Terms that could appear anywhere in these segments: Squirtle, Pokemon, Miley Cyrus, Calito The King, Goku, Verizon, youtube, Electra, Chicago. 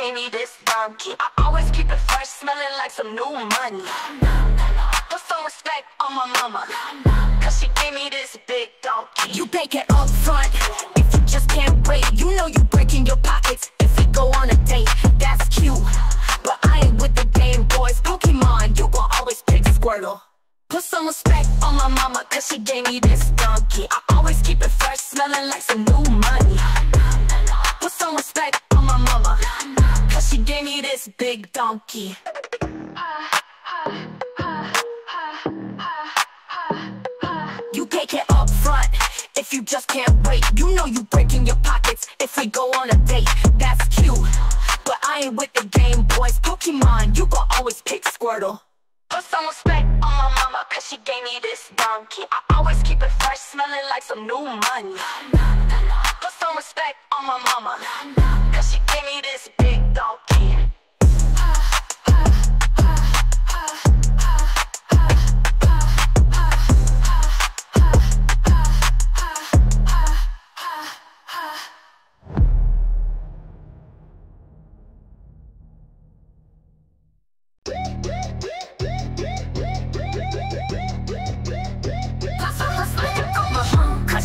gave me this donkey. I always keep it fresh, smelling like some new money. Put some respect on my mama, cause she gave me this big donkey. You pay it up front if you just can't wait. You know you breaking your pockets if we go on a date. That's cute, but I ain't with the game, boys. Pokemon, you gon' always pick Squirtle. Put some respect on my mama, cause she gave me this donkey. I always keep it fresh, smelling like some new money. Put some respect on my mama, cause she gave me this big donkey. You take it up front if you just can't wait. You know you breaking your pockets if we go on a date. That's cute, but I ain't with the game, boys. Pokemon, you gon' always pick Squirtle. Put some respect on my mama, cause she gave me this donkey. I always keep it fresh, smelling like some new money. Put some respect on my mama, cause she gave me this big donkey.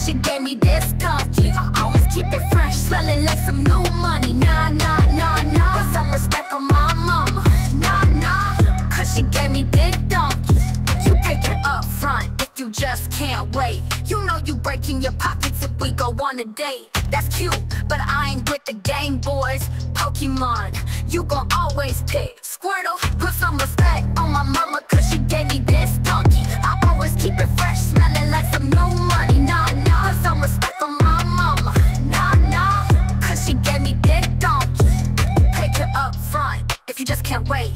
She gave me this donkey. I always keep it fresh, smelling like some new money. Nah, nah, nah, nah. Put some respect on my mama. Nah, nah. Cause she gave me this donkey. You take it up front if you just can't wait. You know you breaking your pockets if we go on a date. That's cute, but I ain't with the game, boys. Pokemon, you gon' always pick Squirtle. Put some respect on my mama, cause she gave me this donkey. I always keep it fresh, smelling like some new money. Nah, nah. Some respect on my mama, nah, nah. Cause she gave me this donkey. Pick it up front if you just can't wait.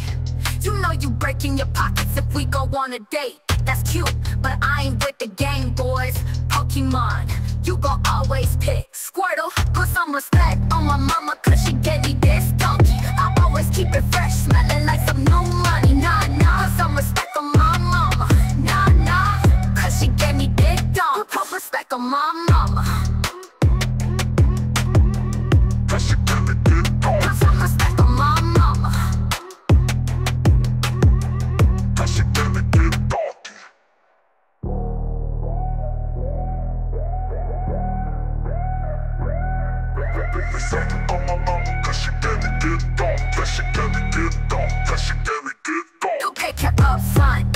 You know you breaking your pockets if we go on a date. That's cute, but I ain't with the game, boys. Pokemon, you gon' always pick Squirtle. Put some respect on my mama, cause she gave me this donkey. I always keep it fresh, smelling like some new money. Nah, nah. Put some respect on my mama, nah, nah. Cause she gave me this donkey. Put respect on my mama. Don't take it up front